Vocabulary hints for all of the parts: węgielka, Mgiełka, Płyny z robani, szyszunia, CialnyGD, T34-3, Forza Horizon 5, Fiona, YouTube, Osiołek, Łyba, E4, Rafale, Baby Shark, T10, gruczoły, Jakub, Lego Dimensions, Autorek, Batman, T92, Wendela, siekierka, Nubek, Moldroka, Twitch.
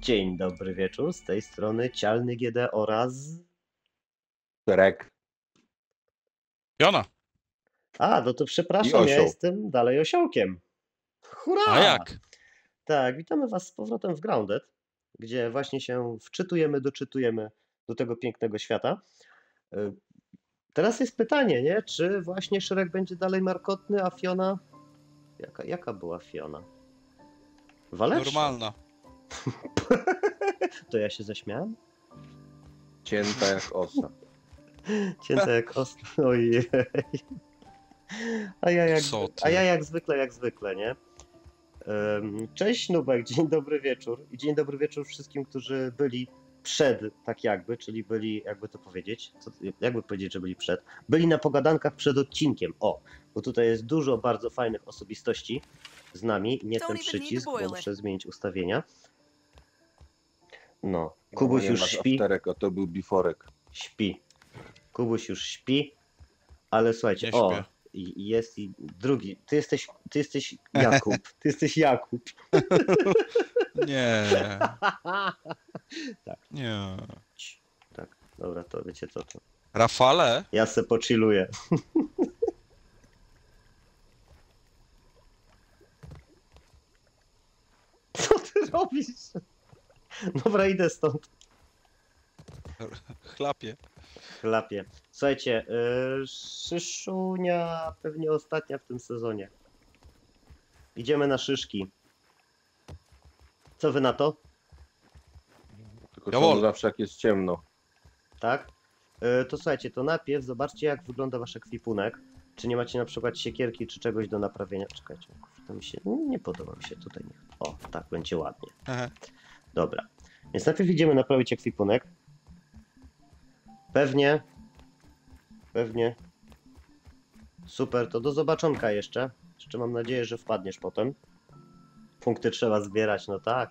Dzień dobry wieczór, z tej strony CialnyGD oraz... Shrek. Fiona. A, no to przepraszam, ja jestem dalej Osiołkiem. Hurra! A jak? Tak, witamy was z powrotem w Grounded, gdzie właśnie się wczytujemy, doczytujemy do tego pięknego świata. Teraz jest pytanie, nie? Czy właśnie Shrek będzie dalej markotny, a Fiona... Jaka była Fiona? Waleczna? Normalna. To ja się zaśmiałem? Cięta jak osa. Cięta jak osa, ojej. A ja jak zwykle, nie? Cześć Nubek, dzień dobry wieczór. I dzień dobry wieczór wszystkim, którzy byli przed, tak jakby, czyli byli, jakby to powiedzieć, że byli przed, byli na pogadankach przed odcinkiem, o, bo tutaj jest dużo bardzo fajnych osobistości z nami, nie ten przycisk, bo muszę zmienić ustawienia. No, Kubuś już śpi. Autorek, a to był biforek. Śpi. Kubuś już śpi, ale słuchajcie, o, jest i drugi, ty jesteś Jakub, Nie. Tak. Nie. Tak, dobra, to wiecie co to. Rafale? Ja se pochilluję. Co ty robisz? Dobra, idę stąd. Chlapie. Słuchajcie, szyszunia pewnie ostatnia w tym sezonie. Idziemy na szyszki. Co wy na to? Tylko to zawsze jak jest ciemno. Tak? To słuchajcie, to najpierw zobaczcie jak wygląda wasz ekwipunek. Czy nie macie na przykład siekierki czy czegoś do naprawienia. Czekajcie, to mi się nie podoba mi się tutaj. O, tak będzie ładnie. Aha. Dobra, więc najpierw idziemy naprawić ekwipunek. Pewnie. Super, to do zobaczonka jeszcze. Jeszcze mam nadzieję, że wpadniesz potem. Punkty trzeba zbierać, no tak.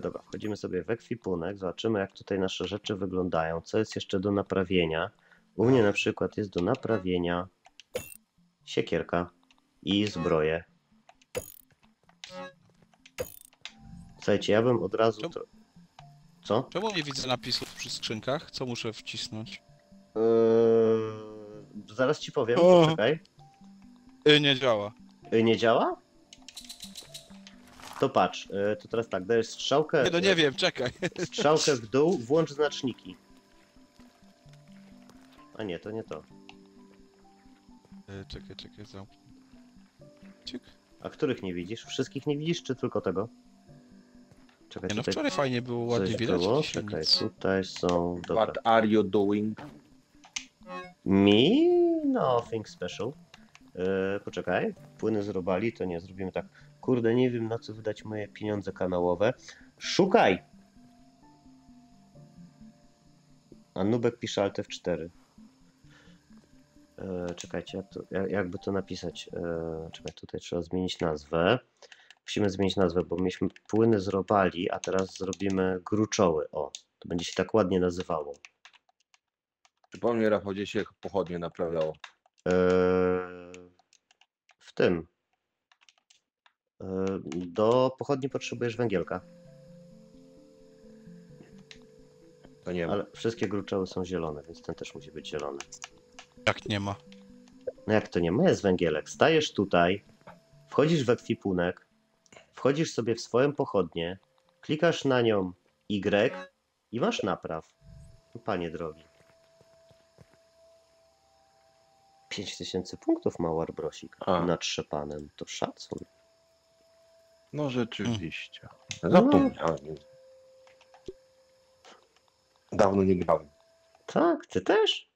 Dobra, wchodzimy sobie w ekwipunek, zobaczymy jak tutaj nasze rzeczy wyglądają. Co jest jeszcze do naprawienia? U mnie na przykład jest do naprawienia siekierka i zbroję. Słuchajcie, ja bym od razu... Co? Czemu nie widzę napisów przy skrzynkach? Co muszę wcisnąć? Zaraz ci powiem, poczekaj. Nie działa. Nie działa? To patrz, to teraz tak, dajesz strzałkę... Nie, no nie wiem, czekaj. Strzałkę w dół, włącz znaczniki. A nie, to nie to. Czekaj, zamknij. A których nie widzisz? Wszystkich nie widzisz, czy tylko tego? Czekaj, nie, no wczoraj fajnie było, ładnie widać. Czekaj, tutaj są... Dobra. What are you doing? Me? Nothing special. Poczekaj, płyny z robani, to nie, zrobimy tak. Kurde, nie wiem na co wydać moje pieniądze kanałowe. Szukaj! A Nubek pisze Alt F4. Czekajcie, jakby to napisać? Czekaj, tutaj trzeba zmienić nazwę. Musimy zmienić nazwę, bo mieliśmy płyny z robani, a teraz zrobimy gruczoły. O, to będzie się tak ładnie nazywało. Przypomnij, Rafał, gdzie się pochodnie naprawiało? W tym. Do pochodni potrzebujesz węgielka. To nie ma. Ale wszystkie gruczoły są zielone, więc ten też musi być zielony. Jak nie ma? No jak to nie ma? Jest węgielek. Stajesz tutaj, wchodzisz w ekwipunek, wchodzisz sobie w swoją pochodnię, klikasz na nią Y i masz napraw. Panie drogi. 5000 punktów ma Warbrosik nad Szepanem. To szacun. No rzeczywiście. Zapomniałem. Dawno nie grałem. Tak, ty też?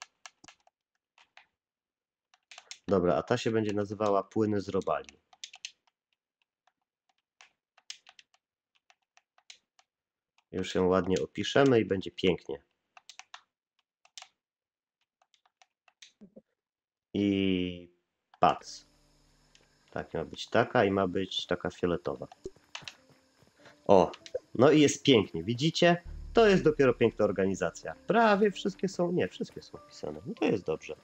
Dobra, a ta się będzie nazywała Płyny z robani. Już ją ładnie opiszemy i będzie pięknie. I pac. Tak, ma być taka i ma być taka fioletowa. O, no i jest pięknie, widzicie? To jest dopiero piękna organizacja. Prawie wszystkie są, nie, wszystkie są opisane. No to jest dobrze.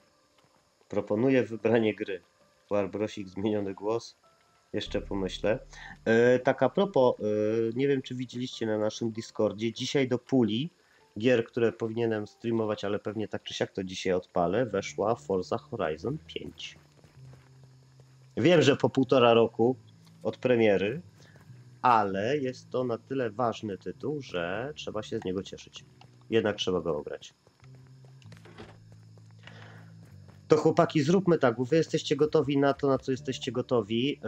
Proponuję wybranie gry. Warbrosik, zmieniony głos. Jeszcze pomyślę. Tak a propos, nie wiem czy widzieliście na naszym Discordzie, dzisiaj do puli gier, które powinienem streamować, ale pewnie tak czy siak to dzisiaj odpalę, weszła Forza Horizon 5. Wiem, że po 1,5 roku od premiery, ale jest to na tyle ważny tytuł, że trzeba się z niego cieszyć. Jednak trzeba go ograć. To chłopaki, zróbmy tak, bo wy jesteście gotowi na to, na co jesteście gotowi.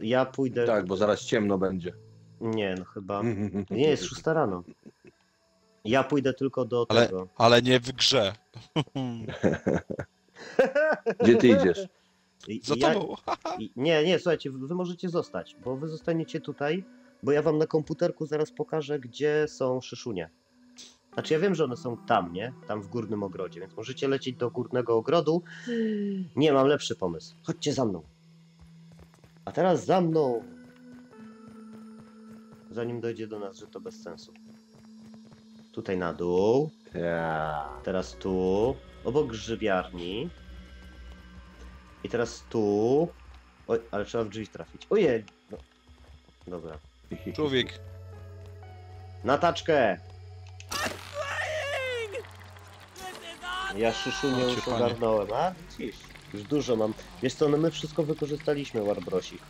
Ja pójdę... Tak, bo zaraz ciemno będzie. Nie, no chyba... Nie, jest 6 rano. Ja pójdę tylko do tego. Ale nie w grze. Gdzie ty idziesz? Za tobą. Nie, nie, słuchajcie, wy możecie zostać, bo wy zostaniecie tutaj, bo ja wam na komputerku zaraz pokażę, gdzie są szyszunie. Znaczy ja wiem, że one są tam, nie? Tam w górnym ogrodzie, więc możecie lecieć do górnego ogrodu. Nie, mam lepszy pomysł. Chodźcie za mną. A teraz za mną. Zanim dojdzie do nas, że to bez sensu. Tutaj na dół. Teraz tu. Obok grzybiarni. I teraz tu. Oj, ale trzeba w drzwi trafić. Ojej! No. Dobra. Człowiek. Na taczkę! Ja szyszunię już ogarnąłem, a? Widzisz, już dużo mam. Wiesz co, no my wszystko wykorzystaliśmy, Warbrosik.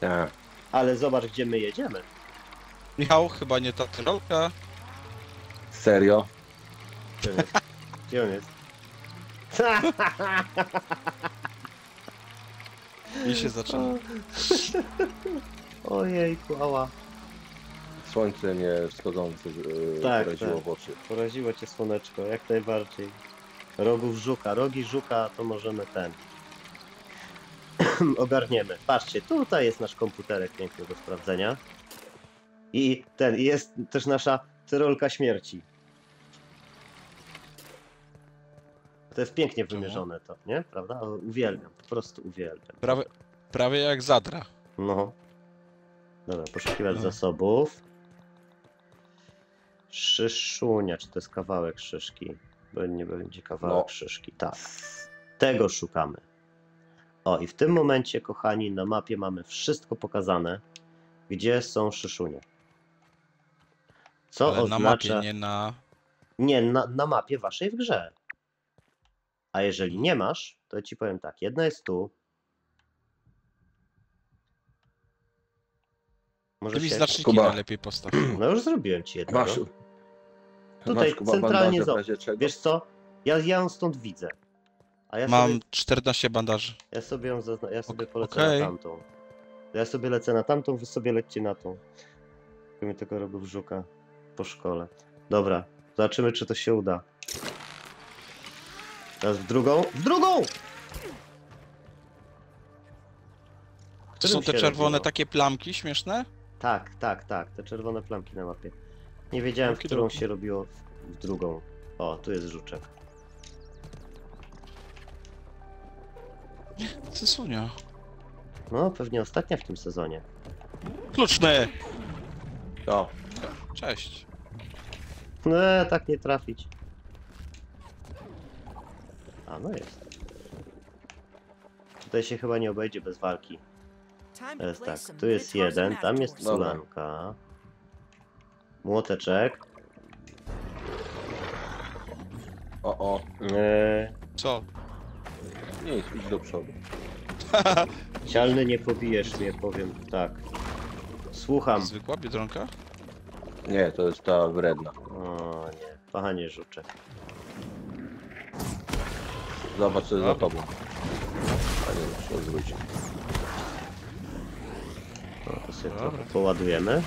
Tak. Ale zobacz, gdzie my jedziemy. Michał, chyba nie ta tyrolka. Serio? Gdzie on jest? Gdzie on jest? Mi się zaczyna. Ojejku, ała. Słońce mnie wschodzące poraziło w oczy. Poraziło cię słoneczko, jak najbardziej. Rogów żuka, rogi żuka to możemy ten. Ogarniemy. Patrzcie, tutaj jest nasz komputerek piękny do sprawdzenia. I ten, jest też nasza tyrolka śmierci. To jest pięknie wymierzone to, nie? Prawda? Uwielbiam, po prostu uwielbiam. Prawie jak Zadra. No. Dobra, poszukiwać zasobów. Szyszunia, czy to jest kawałek szyszki? Bo nie będzie kawałek szyszki, tak. Tego szukamy. O, i w tym momencie, kochani, na mapie mamy wszystko pokazane, gdzie są szyszunie. Co oznacza... na mapie, nie na... Nie, na mapie waszej w grze. A jeżeli nie masz, to ci powiem tak, jedna jest tu. Może mi znaczniki najlepiej postaw. No już zrobiłem ci jednego. Masz, tutaj masz, Kuba, centralnie zobacz. Wiesz co? Ja ją stąd widzę. A ja mam sobie... 14 bandaży. Ja sobie ją polecę na tamtą. Ja sobie lecę na tamtą, wy sobie lećcie na tą. Tylko mi tego robił brzucha po szkole. Dobra, zobaczymy czy to się uda. Teraz w drugą. W drugą! To są te czerwone takie plamki śmieszne? Tak, tak, tak. Te czerwone plamki na mapie. Nie wiedziałem, w którą się robiło w drugą. O, tu jest żuczek. Sysunia. No, pewnie ostatnia w tym sezonie. Kluczny! O. Cześć. No, tak nie trafić. A, no jest. Tutaj się chyba nie obejdzie bez walki. Teraz tak, tu jest jeden, tam jest culanka. Młoteczek. O. Co? Nie, idź do przodu. Cialny, nie pobijesz mnie, powiem tak. Słucham. Zwykła biedronka? Nie, to jest ta wredna. O nie, pachanie żuczek. Zobacz, co jest za tobą. Panie, odwróć. To sobie to poładujemy.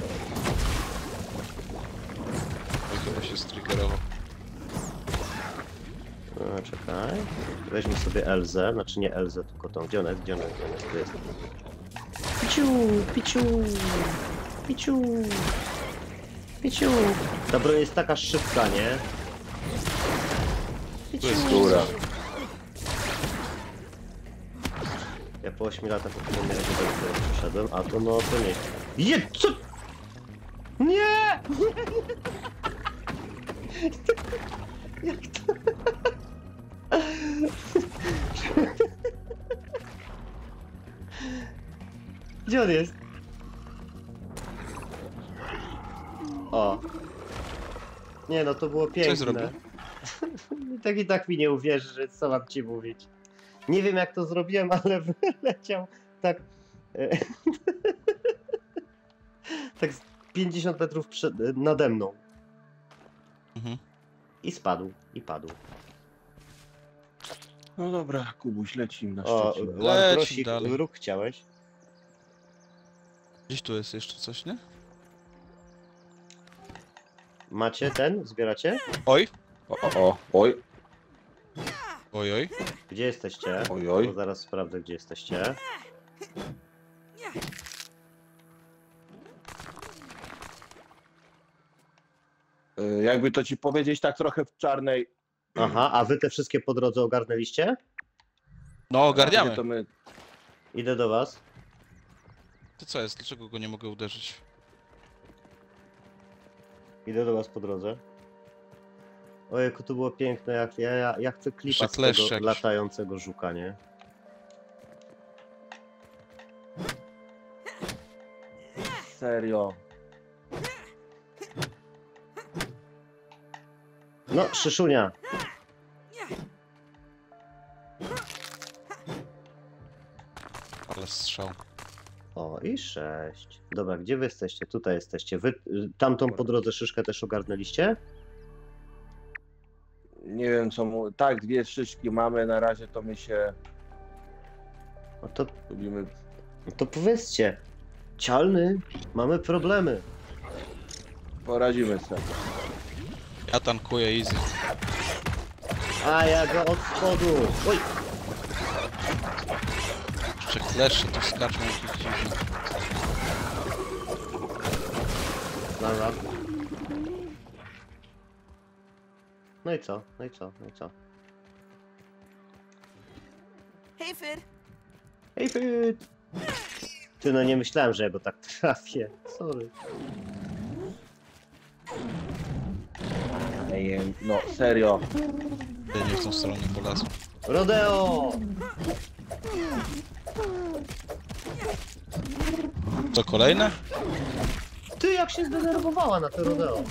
Chyba się striggerował. No, czekaj. Weźmy sobie Elzę. Znaczy nie Elzę, tylko tą. Gdzie ona jest? Gdzie ona jest? Tu jest. Piciu! Piciu! Piciu! Piciu! Ta broń jest taka szybka, nie? Piciu! To jest góra. Ja po 8 latach o tym przeszedłem, a to no to nie. Je, co? Nie! Jak to? Gdzie on jest? O. Nie no, to było piękne. Co zrobił? Tak i tak mi nie uwierzy, że co mam ci mówić. Nie wiem jak to zrobiłem, ale wyleciał tak... tak 50 metrów nade mną. Mhm. I spadł, i padł. No dobra, Kubuś, lecimy na Szczecin. O, Warbrosik, ruch chciałeś? Gdzieś tu jest jeszcze coś, nie? Macie ten? Zbieracie? Oj! Oj! Oj, oj! Gdzie jesteście? Oj, oj! Bo zaraz sprawdzę, gdzie jesteście. Jakby to ci powiedzieć tak trochę w czarnej... Aha, a wy te wszystkie po drodze ogarnęliście? No, ogarniamy. To my... Idę do was. To co jest? Dlaczego go nie mogę uderzyć? Idę do was po drodze. Ojejku, to było piękne, jak ja chcę klipa z tego latającego żuka, nie? Serio. No, szyszunia. Ale strzał. O, i 6. Dobra, gdzie wy jesteście? Tutaj jesteście. Wy tamtą po drodze szyszkę też ogarnęliście? Nie wiem co mu... Tak, dwie szyszki mamy, na razie to my się... No to... Lubimy... No to powiedzcie. Cialny, mamy problemy. Poradzimy sobie. Ja tankuję easy. A ja go od spodu. Oj! Jeszcze kleszy, to skaczą jakieś dziwne. Dobra. No i co? No i co? No i co? Hej, Fyd! Hej, Fyd! Ty, no nie myślałem, że ja go tak trafię. Sorry. No, serio. Ja nie w tą stronę polazłem. Rodeo! Co, kolejne? Ty, jak się zdenerwowała na to rodeo.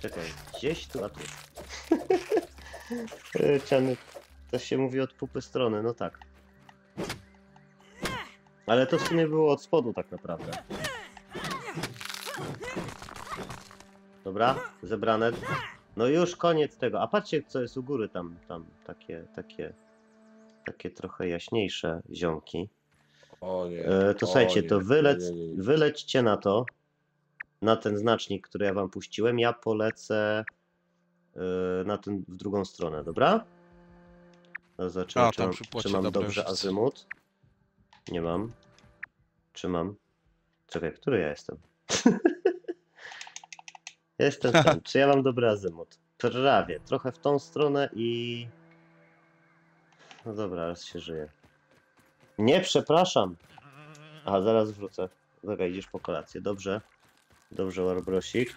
Czekaj, gdzieś tu, a tu. Czany, to się mówi od pupy strony, no tak. Ale to w sumie było od spodu tak naprawdę. Dobra, zebrane. No już koniec tego. A patrzcie co jest u góry tam, takie trochę jaśniejsze ziomki. O nie, to słuchajcie, to wylećcie na to, na ten znacznik, który ja wam puściłem. Ja polecę na ten w drugą stronę, dobra? No, zobaczymy, czy mam dobrze azymut. Nie mam. Czy mam? Czekaj, który ja jestem? Jestem tam. Czy ja mam dobry azymut? Prawie. Trochę w tą stronę i... No dobra, raz się żyje. Nie, przepraszam. Aha, zaraz wrócę. Dobra, idziesz po kolację. Dobrze. Dobrze, Warbrosik.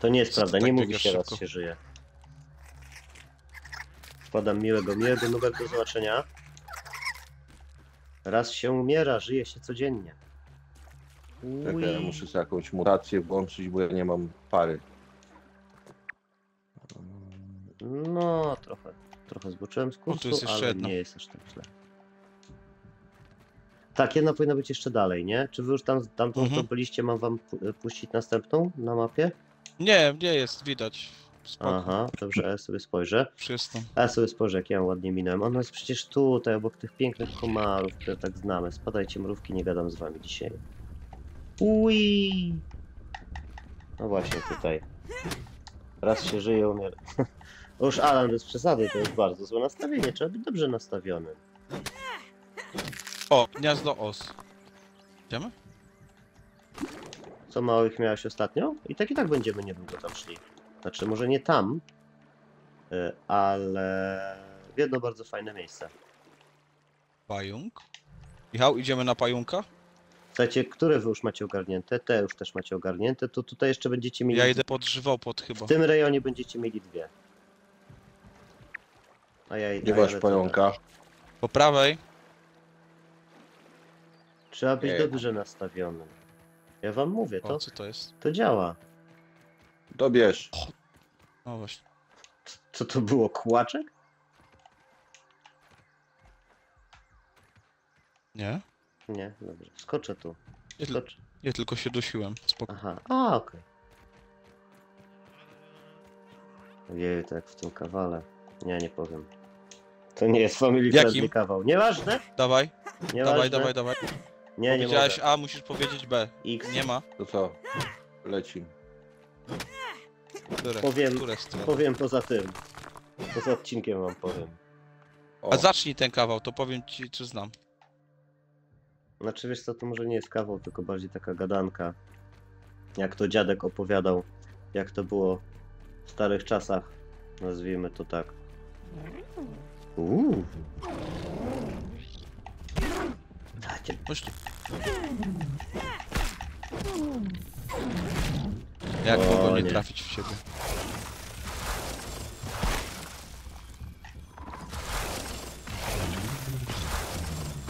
To nie jest prawda. Nie mówi się raz się żyje. Wkładam miłego Nubek, do zobaczenia. Raz się umiera, żyje się codziennie. Tak, ja muszę sobie jakąś mutację włączyć, bo ja nie mam pary. No, trochę zboczyłem z kursu, ale jedno. Nie jest aż tak źle. Tak, jedna powinna być jeszcze dalej, nie? Czy wy już tam byliście, mam wam puścić następną na mapie? Nie, nie jest, widać. Spoko. Aha, dobrze, ja sobie spojrzę. Ja sobie spojrzę, jak ja ładnie minąłem. Ona jest przecież tutaj, obok tych pięknych komarów, które tak znamy. Spadajcie mrówki, nie gadam z wami dzisiaj. Uiii. No właśnie tutaj. Raz się żyje, umiera. Już Alan bez przesady, to jest bardzo złe nastawienie, trzeba być dobrze nastawionym. O, gniazdo os. Idziemy? Co małych miałeś ostatnio? I tak będziemy niedługo tam szli. Znaczy może nie tam, ale w jedno bardzo fajne miejsce. Pająk? Michał, idziemy na pająka? Słuchajcie, które wy już macie ogarnięte, te już też macie ogarnięte, to tutaj jeszcze będziecie mieli... Ja idę pod żywopłot chyba. W tym rejonie będziecie mieli dwie. A ja idę. Nie masz pająka. Po prawej. Trzeba być dobrze nastawionym. Ja wam mówię, to... O, co to jest? To działa. Dobierz. No właśnie. Co to było? Kłaczek? Nie? Nie, dobrze. Skoczę tu. Skoczę. Ja tylko się dusiłem. Spoko. Aha, a okej. Jej, tak w tym kawale. Nie, nie powiem. To nie jest family friendly kawał. Nieważne? Dawaj. Nieważne. Dawaj, dawaj. Nie, nie powiedziałeś A, musisz powiedzieć B. X. Nie ma. To co? Leci. Które? Powiem poza tym. Poza odcinkiem wam powiem. O. A zacznij ten kawał, to powiem ci, czy znam. Znaczy wiesz co, to może nie jest kawał, tylko bardziej taka gadanka. Jak to dziadek opowiadał, jak to było w starych czasach. Nazwijmy to tak. Jak mogą nie trafić w siebie?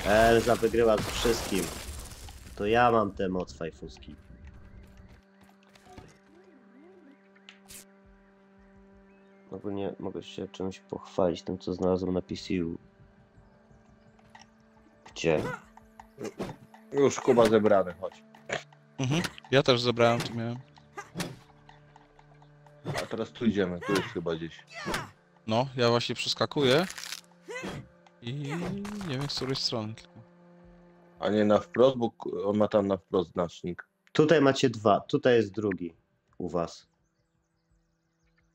Elza wygrywa z wszystkim. To ja mam tę moc fajfuski. Ogólnie mogę się czymś pochwalić, tym co znalazłem na PC-u. Gdzie? Już Kuba zebrany, chodź. Mhm, ja też zebrałem, tu miałem. A teraz tu idziemy, tu jest chyba gdzieś. No, ja właśnie przeskakuję. I nie wiem z której strony. A nie na wprost, bo on ma tam na wprost znacznik. Tutaj macie dwa, tutaj jest drugi u was.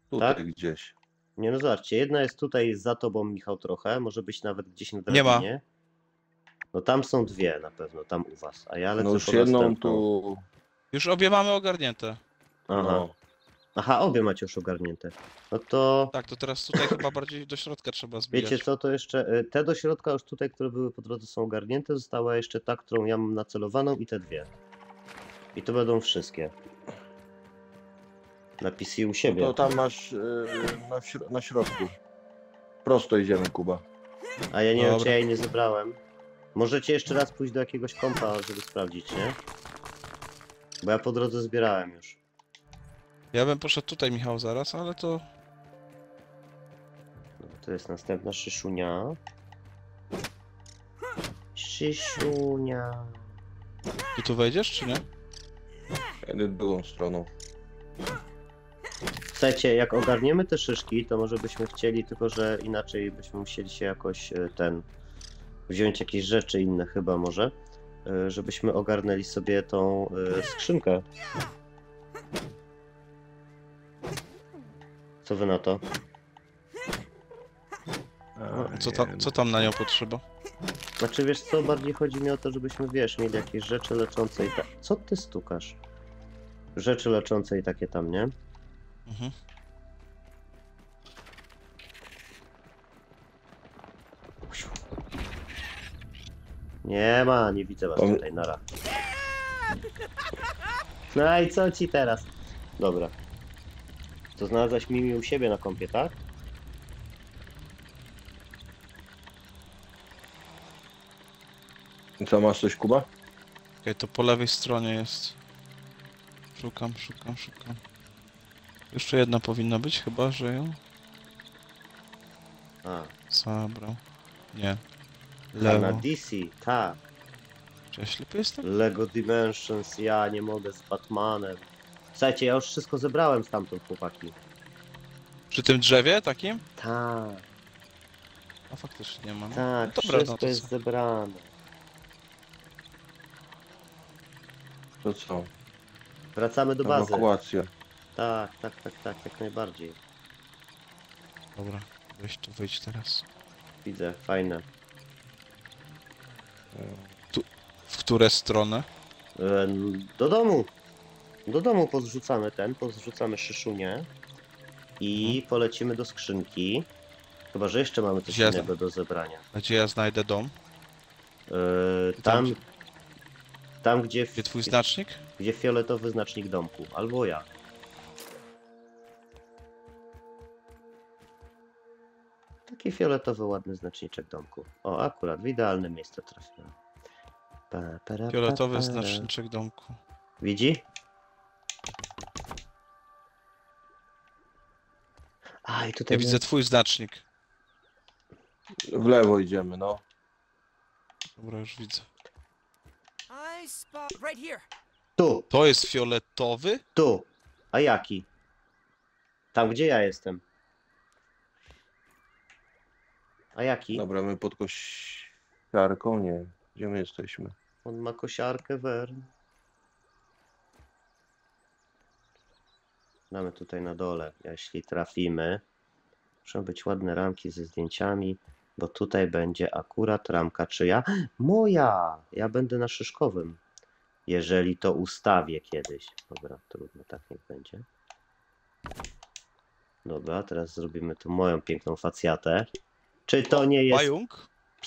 Tutaj tak? Gdzieś. Nie no zobaczcie, jedna jest tutaj za tobą Michał trochę, może być nawet gdzieś na drabinie. Nie ma. No tam są dwie na pewno, tam u was, a ja lecę no już po jedną następną. Tu... Już obie mamy ogarnięte. Aha. No. Aha, obie macie już ogarnięte. No to... Tak, to teraz tutaj chyba bardziej do środka trzeba zbijać. Wiecie co, to jeszcze... Te do środka już tutaj, które były po drodze są ogarnięte, została jeszcze ta, którą ja mam nacelowaną i te dwie. I to będą wszystkie. Na PC u siebie. No to tam masz na środku. Prosto idziemy, Kuba. A ja nie wiem, czy ja jej nie zebrałem. Możecie jeszcze raz pójść do jakiegoś kompa, żeby sprawdzić, nie? Bo ja po drodze zbierałem już. Ja bym poszedł tutaj, Michał, zaraz, ale to... To jest następna szyszunia. Szyszunia. Ty tu wejdziesz, czy nie? Jedę drugą stroną. Chcecie, jak ogarniemy te szyszki, to może byśmy chcieli, tylko że inaczej byśmy musieli się jakoś wziąć jakieś rzeczy inne chyba może, żebyśmy ogarnęli sobie tą skrzynkę. Co wy na to? Co tam na nią potrzeba? Znaczy wiesz co, bardziej chodzi mi o to, żebyśmy wiesz, mieli jakieś rzeczy leczące i tak. Co ty stukasz? Rzeczy leczące i takie tam, nie? Mhm. Nie ma, nie widzę was tutaj, nara. No i co ci teraz? Dobra. To znalazłaś Mimi u siebie na kompie, tak? Co, masz coś, Kuba? Okej, to po lewej stronie jest. Szukam. Jeszcze jedna powinna być, chyba, że ją... A. Zabrał. Nie. Lewo. Na DC, tak. Czy ja ślepy jestem? Lego Dimensions, ja nie mogę z Batmanem. Słuchajcie, ja już wszystko zebrałem stamtąd, chłopaki. Przy tym drzewie takim? Tak. A faktycznie nie ma. No. Tak, no, dobra, wszystko to jest zebrane. To co? Wracamy do bazy. Ewakuacja. Tak, jak najbardziej. Dobra, weź tu wyjdź teraz. Widzę, fajne. Tu, w którą stronę? Do domu. Do domu pozrzucamy szyszunię i polecimy do skrzynki. Chyba, że jeszcze mamy coś innego do zebrania. A gdzie ja znajdę dom? Tam, gdzie... Gdzie twój znacznik? Gdzie fioletowy znacznik domku, albo ja. Taki fioletowy, ładny znaczniczek domku. O, akurat w idealne miejsce trafiłem. Fioletowy znaczniczek domku. Widzi? A, i tutaj... Ja widzę twój znacznik. W lewo idziemy, no. Dobra, już widzę. Tu. To jest fioletowy? Tu. A jaki? Tam, gdzie ja jestem. A jaki? Dobra, my pod kosiarką, nie. Gdzie my jesteśmy? On ma kosiarkę, Wern. Mamy tutaj na dole, jeśli trafimy. Muszą być ładne ramki ze zdjęciami, bo tutaj będzie akurat ramka czyja? Moja! Ja będę na szyszkowym. Jeżeli to ustawię kiedyś. Dobra, trudno, tak niech będzie. Dobra, teraz zrobimy tu moją piękną facjatę. Czy to nie jest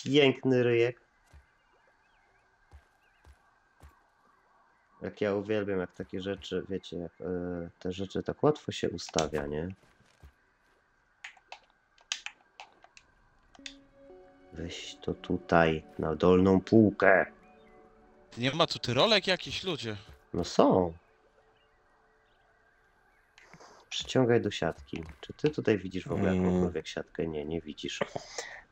piękny ryjek? Jak ja uwielbiam, jak takie rzeczy, wiecie, jak te rzeczy tak łatwo się ustawia, nie? Weź to tutaj, na dolną półkę. Nie ma tu tyrolek jakichś, ludzie? No są. Przyciągaj do siatki. Czy ty tutaj widzisz w ogóle jakąkolwiek siatkę? Nie, nie widzisz.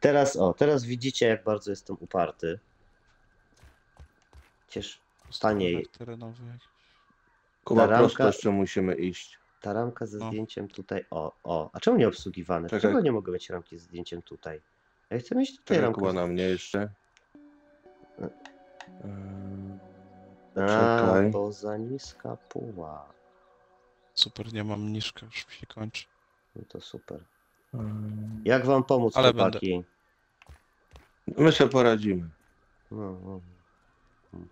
Teraz, o, teraz widzicie, jak bardzo jestem uparty. Przecież taniej. Kuba, prosto jeszcze musimy iść. Ta ramka ze zdjęciem tutaj, o, o. A czemu nie obsługiwane? Czekaj. Dlaczego nie mogę mieć ramki ze zdjęciem tutaj? Ja chcę mieć tutaj ramkę. Kuba, na mnie jeszcze. A, bo za niska puła. Super, nie mam mniszka, już się kończy. No to super. Jak wam pomóc, chłopaki? My sobie poradzimy. No.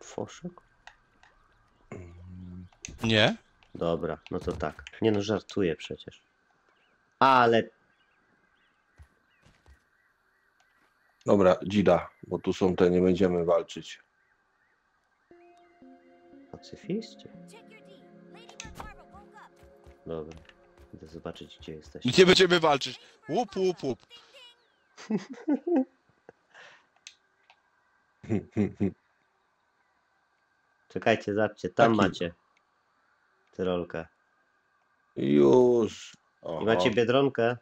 Foszek? Nie? Dobra, no to tak. Nie no, żartuję przecież. Ale... Dobra, dzida, bo tu są te, nie będziemy walczyć. Pacyfiści? Dobra, idę zobaczyć, gdzie jesteśmy. Nie będziemy walczyć. Łup, łup, łup. Czekajcie, zapcie, tam taki macie tyrolkę. Już. I macie biedronkę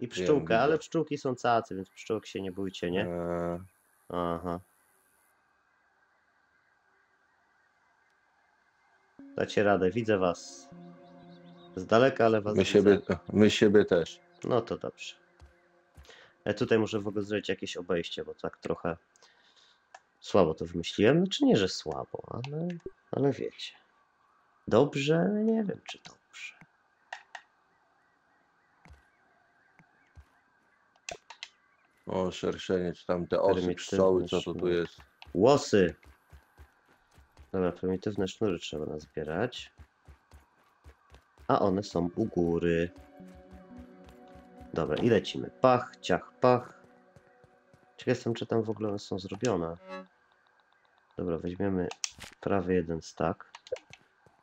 i pszczółkę, wiem, ale widzę. Pszczółki są cacy, więc pszczółek się nie bójcie, nie? Aha. Dacie radę, widzę was. Z daleka, ale was my siebie też. No to dobrze. Ja tutaj muszę w ogóle zrobić jakieś obejście, bo tak trochę słabo to wymyśliłem. Znaczy nie, że słabo, ale wiecie. Dobrze? Nie wiem, czy dobrze. O, szerszenie, czy tam te osy, pszczoły, co to tu jest? Łosy! Dobra, prymitywne sznury trzeba nazbierać. A one są u góry. Dobra, i lecimy. Pach, ciach, pach. Ciekaw jestem, czy tam w ogóle one są zrobione. Dobra, weźmiemy prawie jeden stak.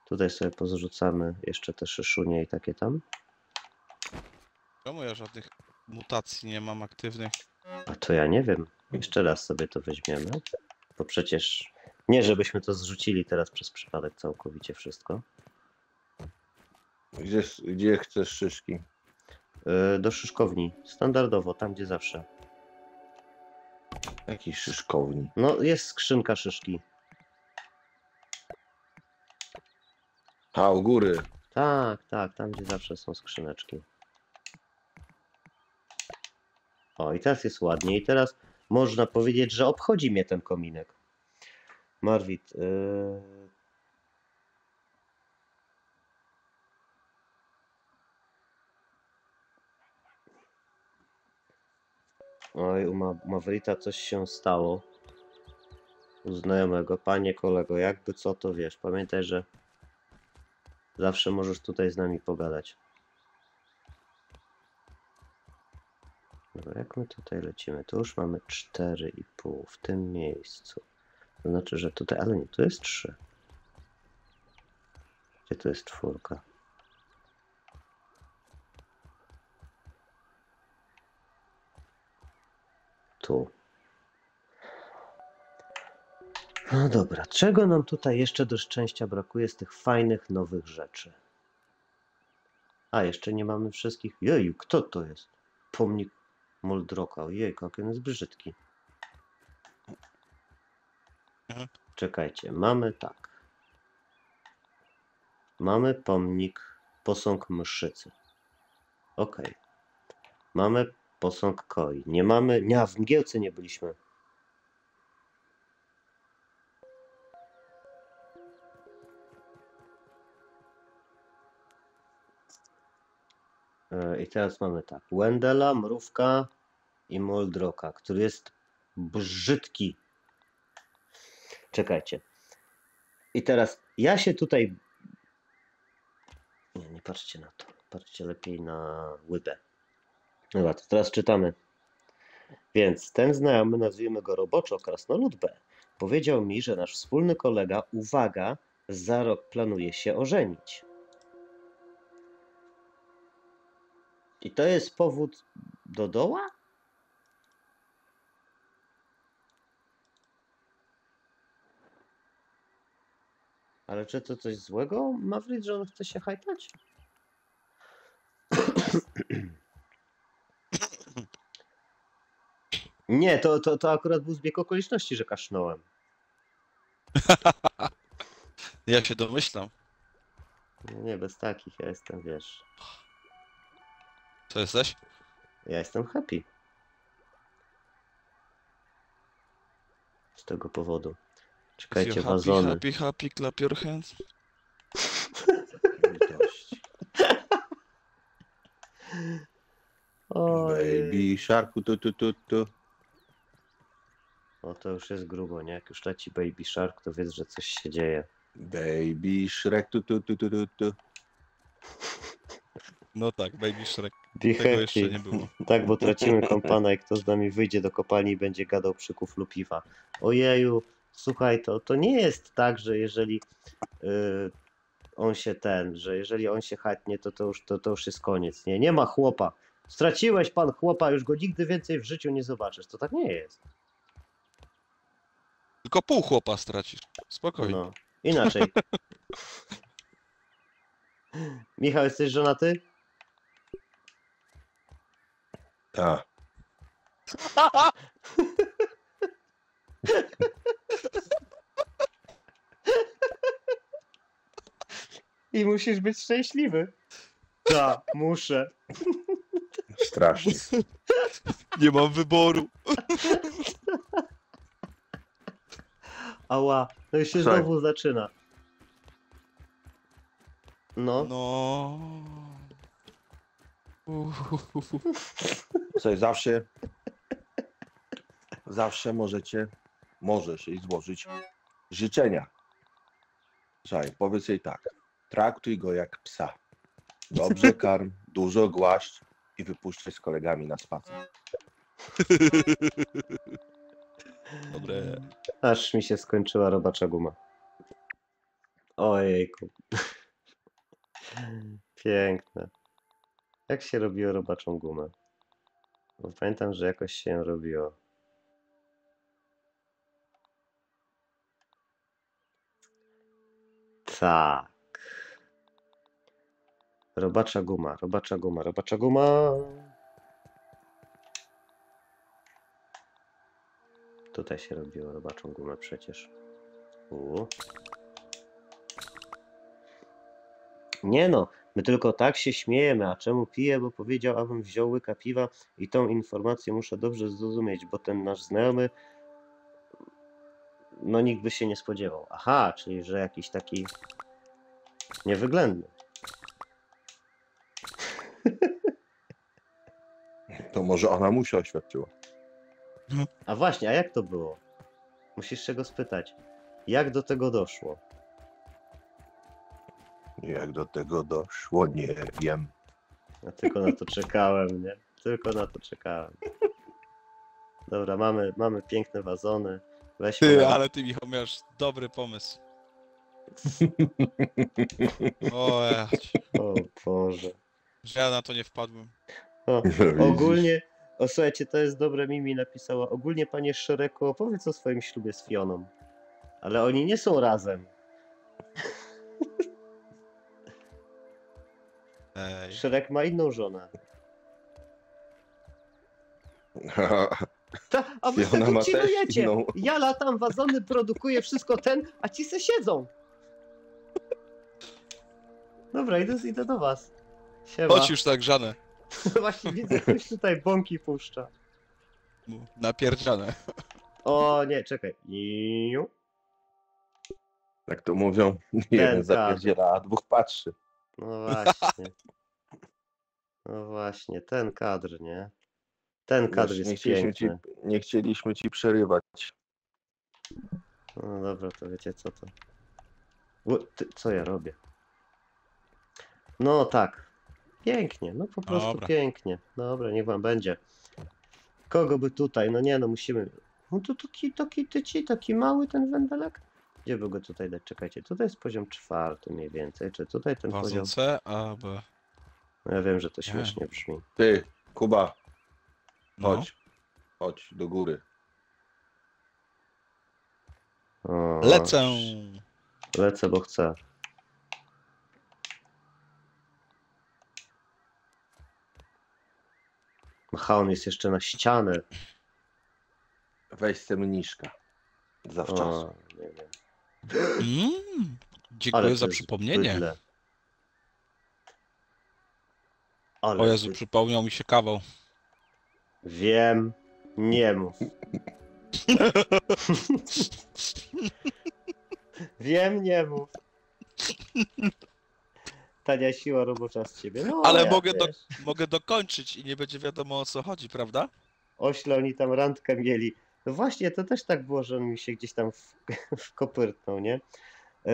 Tutaj sobie pozrzucamy jeszcze te szyszunie i takie tam. Czemu ja żadnych mutacji nie mam aktywnych? A to ja nie wiem. Jeszcze raz sobie to weźmiemy. Bo przecież nie, żebyśmy to zrzucili teraz przez przypadek całkowicie wszystko. Gdzie chcesz szyszki? Do szyszkowni. Standardowo, tam gdzie zawsze. Jakiej szyszkowni? No, jest skrzynka szyszki. A, u góry. Tak, tam gdzie zawsze są skrzyneczki. O, i teraz jest ładnie. I teraz można powiedzieć, że obchodzi mnie ten kominek. Mavrid, Oj, u Mavrita coś się stało. U znajomego. Panie kolego, jakby co, to wiesz. Pamiętaj, że zawsze możesz tutaj z nami pogadać. Dobra, jak my tutaj lecimy? Tu już mamy 4,5 w tym miejscu. To znaczy, że tutaj... Ale nie, tu jest 3. Gdzie tu jest 4? tu. No dobra, czego nam tutaj jeszcze do szczęścia brakuje z tych fajnych, nowych rzeczy? A, jeszcze nie mamy wszystkich... Jeju, kto to jest? Pomnik Moldroka. Ojejku, jak on jest brzydki. Czekajcie, mamy tak. Mamy pomnik, posąg mszycy. Ok. Mamy posąg koi. Nie mamy... Nie, w Mgiełce nie byliśmy. I teraz mamy tak, Wendela, mrówka i Moldroka, który jest brzydki. Czekajcie. I teraz ja się tutaj... Nie, nie patrzcie na to. Patrzcie lepiej na Łybę. Dobra, to teraz czytamy. Więc ten znajomy, nazwijmy go roboczo Krasnolud B, powiedział mi, że nasz wspólny kolega, uwaga, za rok planuje się ożenić. I to jest powód do doła? Ale czy to coś złego, Mavrid, że on chce się hajtać? Nie, to akurat był zbieg okoliczności, że kasznąłem. Ja się domyślam. Nie, bez takich, ja jestem, wiesz... Co jesteś? Ja jestem happy. Z tego powodu. Czekajcie, wazony. Happy, happy, clap your hands. Baby Sharku, tu. No to już jest grubo, nie? Jak już leci Baby Shark, to wiedz, że coś się dzieje. Baby Shrek, tu. No tak, Baby Shrek. Tego jeszcze nie było. Tak, bo tracimy kompana i kto z nami wyjdzie do kopalni i będzie gadał przy kuflu piwa. Ojeju, słuchaj, to nie jest tak, że jeżeli on się chatnie, to już jest koniec. Nie ma chłopa. Straciłeś pan chłopa, już go nigdy więcej w życiu nie zobaczysz. To tak nie jest. Tylko pół chłopa stracisz. Spokojnie. No, inaczej. Michał, jesteś żonaty? A. I musisz być szczęśliwy. Tak, muszę. Strasznie. Nie mam wyboru. Ała, to już się znowu zaczyna. No. Słuchaj, zawsze możesz jej złożyć życzenia. Słuchaj, powiedz jej tak. Traktuj go jak psa. Dobrze karm, dużo głaszcz i wypuszczaj z kolegami na spacer. Dobre. Aż mi się skończyła robacza guma. Ojejku. Piękne. Jak się robiło robaczą gumę? Bo pamiętam, że jakoś się ją robiło. Tak. Robacza guma. Tutaj się robiło robaczą gumę przecież. Nie no, my tylko tak się śmiejemy, a czemu piję, bo powiedział, abym wziął łyka piwa i tą informację muszę dobrze zrozumieć, bo ten nasz znajomy, no nikt by się nie spodziewał. Aha, czyli że jakiś taki niewyględny. To może ona mu się oświadczyła. A właśnie, a jak to było? Musisz się go spytać, jak do tego doszło? Jak do tego doszło, nie wiem. Ja tylko na to czekałem, nie? Tylko na to czekałem. Dobra, mamy piękne wazony. Weźmy ale ty, Michał, miałeś dobry pomysł. O Boże. Że ja na to nie wpadłem. Ogólnie O, słuchajcie, to jest dobre, Mimi napisała. Ogólnie, panie Shreku, opowiedz o swoim ślubie z Fioną. Ale oni nie są razem. Ej. Shrek ma inną żonę. Ta, a wy se wycinujecie. Ja latam, wazony produkuję, wszystko ten, a ci se siedzą. Dobra, idę do was. Siema. Chodź już tak, Żanę. Właśnie widzę, ktoś tutaj bąki puszcza. Napierdziane. O nie, czekaj. Iu. Tak to mówią. Jeden zapierdziela, a dwóch patrzy. No właśnie. No właśnie, ten kadr, nie? Ten kadr jest piękny. Nie chcieliśmy ci przerywać. No dobra, to wiecie co to. Co ja robię? No tak. Pięknie, no po prostu dobra. Pięknie. Dobra, niech wam będzie. Kogo by tutaj? No nie, no musimy... No to taki mały ten wędelek. Gdzie by go tutaj dać? Czekajcie, tutaj jest poziom 4 mniej więcej, czy tutaj ten poziom... C, A, B. Ja wiem, że to śmiesznie brzmi. Ty, Kuba. Chodź. No. Chodź do góry. O, lecę. Lecę, bo chcę. Aha, on jest jeszcze na ścianę. Weź tę mniszka. Zawczasu. Nie wiem. Dziękuję za przypomnienie. Ale o Jezu, przypomniał mi się kawał. Wiem, nie mów. Wiem, nie mów. Tania siła robocza z ciebie. No, ale ja mogę dokończyć i nie będzie wiadomo o co chodzi, prawda? Ośle oni tam randkę mieli. No właśnie, to też tak było, że on mi się gdzieś tam wkopyrtnął, nie?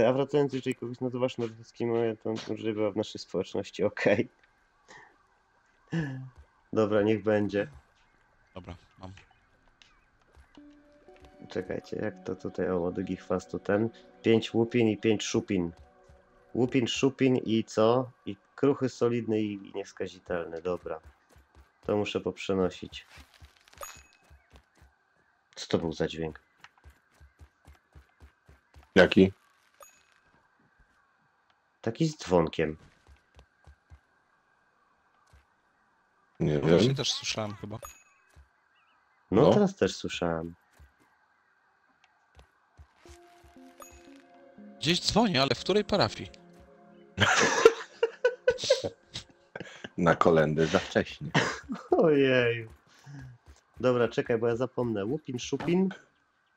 A wracając do Jacobi, no to wasz nordycki moment, że była w naszej społeczności, okej. Okay. Dobra, niech będzie. Dobra, mam. Czekajcie, jak to tutaj, o, długi chwast to ten. 5 łupin i 5 szupin. Łupin, szupin i co? I kruchy solidny i nieskazitelny, dobra. To muszę poprzenosić. Co to był za dźwięk? Jaki? Taki z dzwonkiem. Nie wiem. Właśnie też słyszałem chyba. No teraz też słyszałem. Gdzieś dzwoni, ale w której parafii? Na kolędę za wcześnie. Ojej. Dobra, czekaj, bo ja zapomnę. Łupin, szupin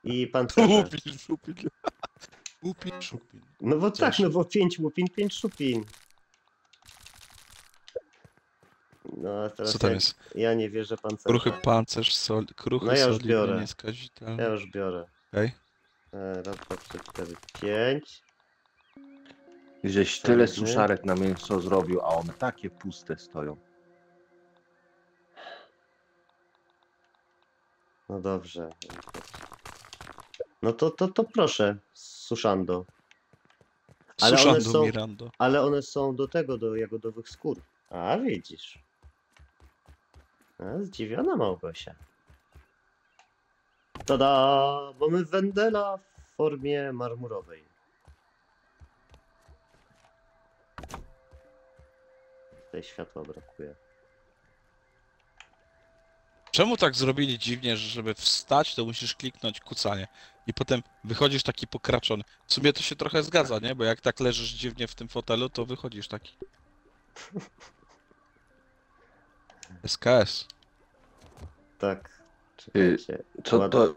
i pancerze. Łupin, szupin. Łupin, szupin. No bo tak, no bo 5 łupin, 5 szupin. No, teraz co tam jest? Ja nie wierzę pancerza. Kruchy pancerz, sol, kruchy no ja już biorę. Nieskazitelny. Ja już biorę. Okej. Raz, dwa, trzy, cztery, 5. Żeś tyle suszarek na mięso zrobił, a one takie puste stoją. No dobrze. No to proszę, suszando. Ale suszando, Mirando. Ale one są do tego, do jagodowych skór. A widzisz. A, zdziwiona Małgosia. Tada! Mamy Wendela w formie marmurowej. Tutaj światła brakuje. Czemu tak zrobili dziwnie, że żeby wstać, to musisz kliknąć kucanie i potem wychodzisz taki pokraczony. W sumie to się trochę zgadza, nie? Bo jak tak leżysz dziwnie w tym fotelu, to wychodzisz taki. SKS. Tak. Czekajcie. Co to?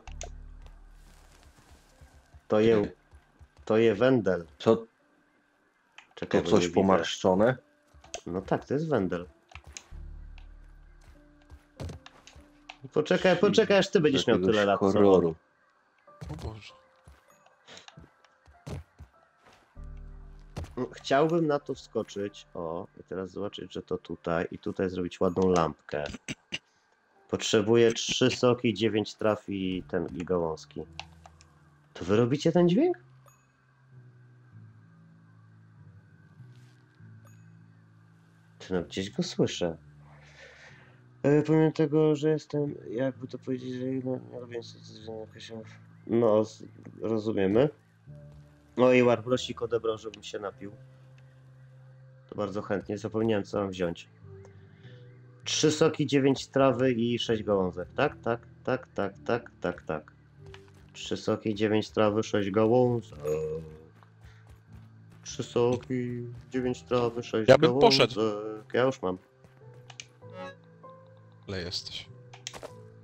To je wędel. Co? Czekaj, to coś pomarszczone? No tak, to jest wędel. Poczekaj, aż ty będziesz miał tyle lat. Koloru. O Boże. Chciałbym na to wskoczyć. O, i teraz zobaczyć, że to tutaj. I tutaj zrobić ładną lampkę. Potrzebuję 3 soki, 9 traf i ten i gałązki. To wy robicie ten dźwięk? Czy no gdzieś go słyszę? Pomimo tego, że jestem, jakby to powiedzieć, że nie robię nic z innych określów. No, rozumiemy. No i Warbrosik odebrał, żebym się napił. To bardzo chętnie. Zapomniałem, co mam wziąć. 3 soki, 9 trawy i 6 gałązek. Tak, tak, tak, tak, tak, tak, tak. 3 soki, 9 trawy, 6 gałązek. 3 soki, 9 trawy, 6 gałązek. Ja bym poszedł. Ja już mam. Ale jesteś.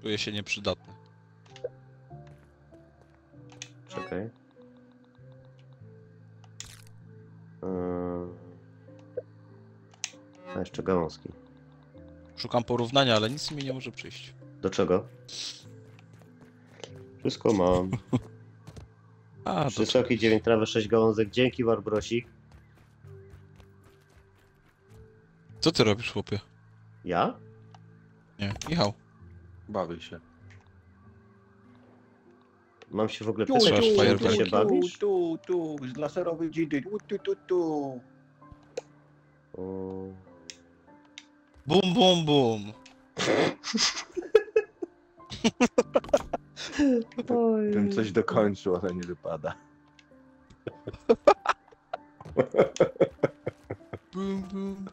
Czuję się nieprzydatny. Czekaj. A jeszcze gałązki. Szukam porównania, ale nic mi nie może przyjść. Do czego? Wszystko mam. 3 soki, 9 trawy, 6 gałązek. Dzięki, Warbrosik. Co ty robisz, chłopie? Ja? Nie, Michał. Bawię się. Mam się w ogóle pytać, czy się bawisz? Tu, z laserowych dzidy. Bum, bum, bum. Bym coś dokończył, ale nie wypada.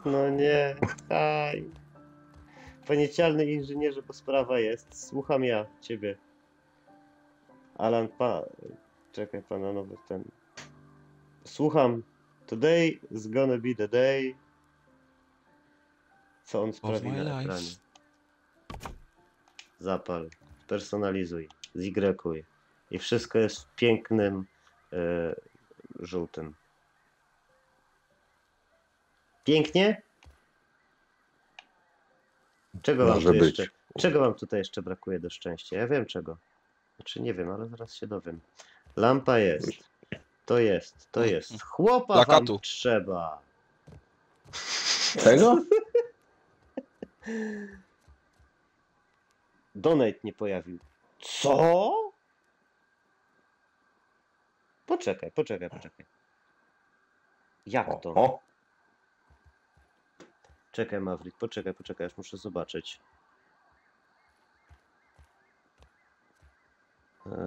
No nie, daj. Panie Cialny Inżynierze, bo sprawa jest. Słucham ja ciebie. Alan pa... Czekaj, pana nowy ten... Słucham. Today is gonna be the day... Co on sprawi na ekranie? Zapal. Personalizuj. Zigrekuj. I wszystko jest w pięknym... żółtym. Pięknie? Czego wam tutaj jeszcze brakuje do szczęścia? Ja wiem czego. Znaczy nie wiem, ale zaraz się dowiem. Lampa jest. To jest. Chłopa wam trzeba. Czego? Donate nie pojawił. Co? Poczekaj. Jak to? Czekaj, Mavrid, poczekaj, aż muszę zobaczyć.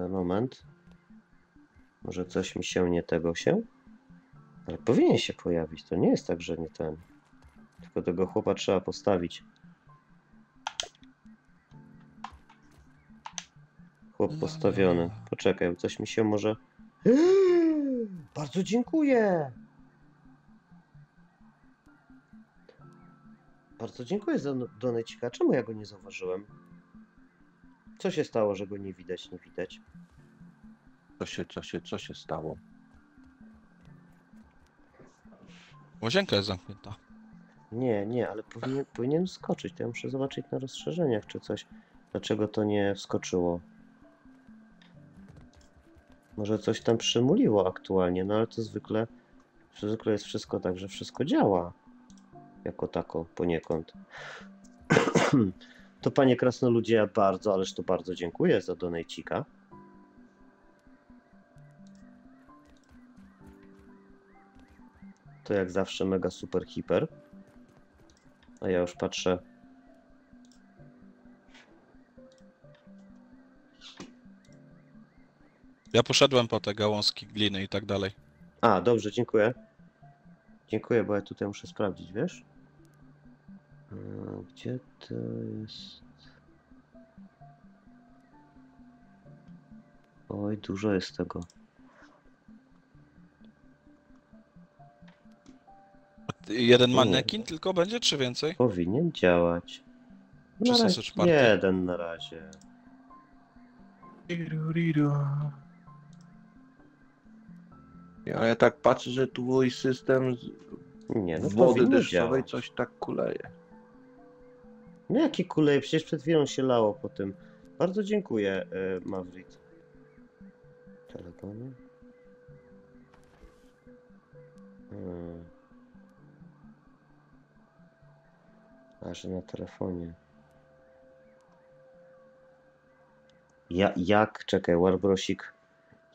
Moment. Może coś mi się nie tego się? Ale powinien się pojawić, to nie jest tak, że nie ten. Tylko tego chłopa trzeba postawić. Chłop postawiony. Poczekaj, coś mi się może... Bardzo dziękuję! Bardzo dziękuję za donecika. Czemu ja go nie zauważyłem? Co się stało, że go nie widać, Co się stało? Łazienka jest zamknięta. Nie, ale powinien skoczyć. To ja muszę zobaczyć na rozszerzeniach czy coś. Dlaczego to nie wskoczyło? Może coś tam przymuliło aktualnie, no ale to zwykle jest wszystko tak, że wszystko działa. Jako tako, poniekąd. To panie krasnoludzie, ja bardzo, ależ to bardzo dziękuję za donejcika. To jak zawsze mega super hiper. A ja już patrzę. Ja poszedłem po te gałązki, gliny i tak dalej. A, dobrze, dziękuję. Dziękuję, bo ja tutaj muszę sprawdzić, wiesz? Gdzie to jest? Oj, dużo jest tego. Jeden manekin tylko będzie, czy więcej? Powinien działać. Jeden na razie. Ale ja tak patrzę, że twój system z wody deszczowej coś tak kuleje. No jakie kuleje? Przecież przed chwilą się lało po tym. Bardzo dziękuję, Mavrid. Telefony? A, że na telefonie. Czekaj, Warbrosik.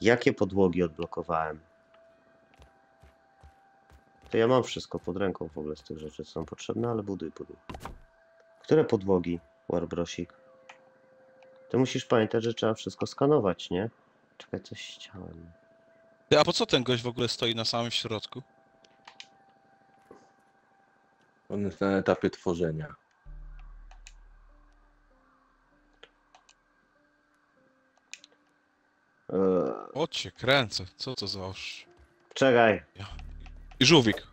Jakie podłogi odblokowałem? To ja mam wszystko pod ręką w ogóle z tych rzeczy, co są potrzebne, ale buduj. Które podłogi? Warbrosik. To musisz pamiętać, że trzeba wszystko skanować, nie? Czekaj, coś chciałem. A po co ten gość w ogóle stoi na samym środku? On jest na etapie tworzenia. O cię kręcę, co to za osz... Czekaj. I żółwik.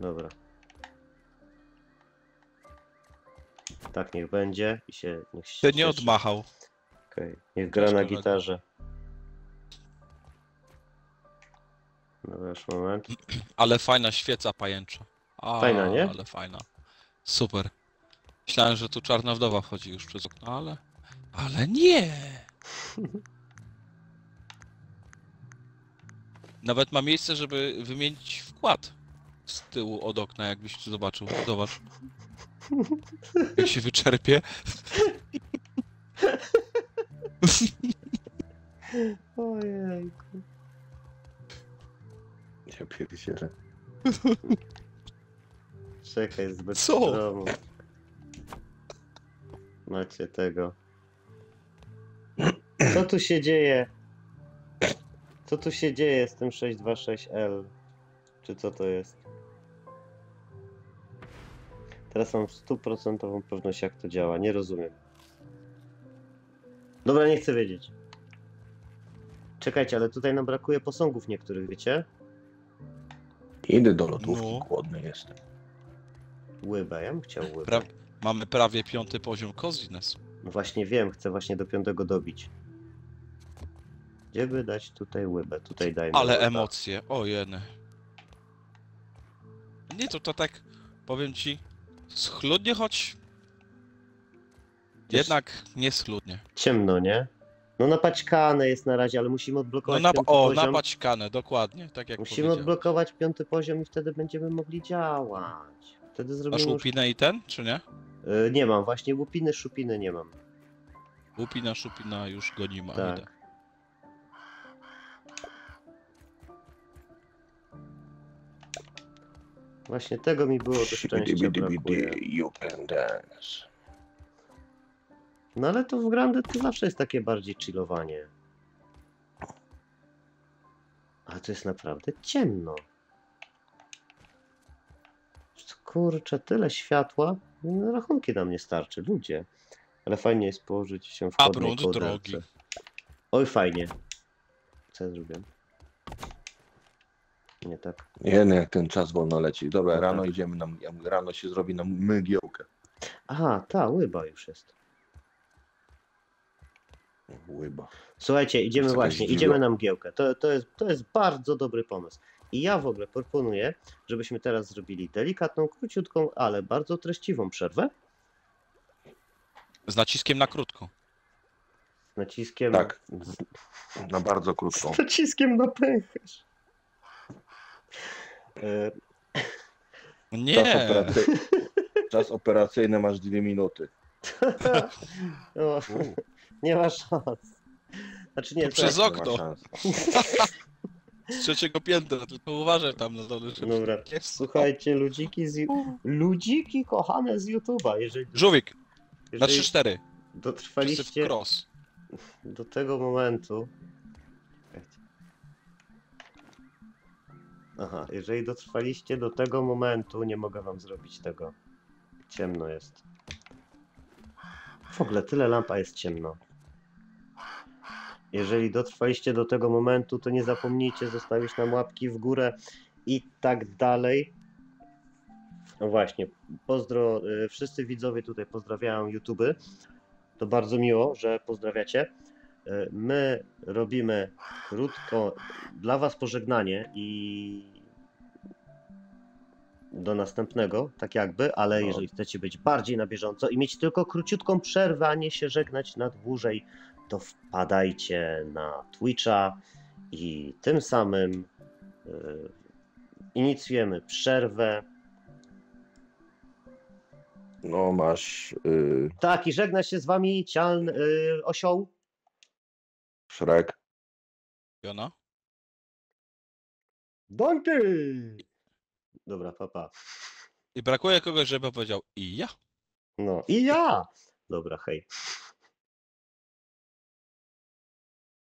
Dobra. Tak niech będzie i się... Niech się nie cieszy. Odmachał. Okej, okay. Niech gra na gitarze. Dobra, już moment. Ale fajna świeca pajęcza. A, fajna, nie? Ale fajna. Super. Myślałem, że tu czarna wdowa wchodzi już przez okno, ale... Ale nie! Nawet ma miejsce, żeby wymienić wkład z tyłu od okna, jakbyś zobaczył. Zobacz. Jak się wyczerpie. Ojejku. Ja pierdzielę. Czekaj, zbyt stromo. Macie tego. Co tu się dzieje? Co tu się dzieje z tym 626L? Czy co to jest? Teraz mam 100% pewność, jak to działa. Nie rozumiem. Dobra, nie chcę wiedzieć. Czekajcie, ale tutaj nam brakuje posągów niektórych, wiecie? Idę do lodówki, głodny jestem. Łyba, ja bym chciał łybę. Mamy prawie 5. poziom coziness. No właśnie wiem, chcę właśnie do 5. dobić. Gdzie by dać tutaj łybę? Tutaj dajmy. Ale łyba. Emocje, o jeny. Nie, to tak, powiem ci, schludnie choć... Jednak nie schludnie. Ciemno, nie? No napaćkane jest na razie, ale musimy odblokować no 5. poziom. O, napaćkane, dokładnie, tak jak musimy odblokować 5. poziom i wtedy będziemy mogli działać. Wtedy zrobimy. Masz łupinę już... i ten, czy nie? Nie mam, właśnie łupiny, szupiny nie mam. Łupina, szupina już go nie ma. Tak. Właśnie tego mi było do szczęścia brakuje. No ale to w Grounded to zawsze jest takie bardziej chillowanie. A to jest naprawdę ciemno. Kurczę, tyle światła. No, rachunki nam nie starczy, ludzie. Ale fajnie jest położyć się w chłodnej kołderce. Oj, fajnie. Co ja zrobiłem? Nie tak. Nie, nie, ten czas wolno leci. Dobra, no rano tak. Idziemy nam. Rano się zrobi nam mgiełkę. Aha, ta łyba już jest. Łyba. Słuchajcie, idziemy właśnie, idziemy na mgiełkę. To jest bardzo dobry pomysł. I ja w ogóle proponuję, żebyśmy teraz zrobili delikatną, króciutką, ale bardzo treściwą przerwę. Z naciskiem na krótką. Z naciskiem... Tak, na bardzo krótką. Z naciskiem na pęcherz. Nie! Czas operacyjny masz 2 minuty. No, nie ma szans. Znaczy nie, przez okno. Z 3. piętra, tylko uważaj tam na dole. Dobra, słuchajcie, ludziki kochane z YouTube'a, jeżeli... Żółwik, na 3-4. Dotrwaliście do tego momentu... Aha, jeżeli dotrwaliście do tego momentu, nie mogę wam zrobić tego. Ciemno jest. W ogóle tyle lampa jest ciemno. Jeżeli dotrwaliście do tego momentu, to nie zapomnijcie zostawić nam łapki w górę i tak dalej. No właśnie, pozdro, wszyscy widzowie tutaj pozdrawiają YouTube. To bardzo miło, że pozdrawiacie. My robimy krótko dla was pożegnanie i do następnego, tak jakby, ale jeżeli chcecie być bardziej na bieżąco i mieć tylko króciutką przerwę, a nie się żegnać na dłużej, to wpadajcie na Twitcha i tym samym inicjujemy przerwę. No masz... Tak, i żegna się z wami Osioł. Shrek. Fiona. Donkey! Dobra, papa. I brakuje kogoś, żeby powiedział i ja. No, i ja! Dobra, hej.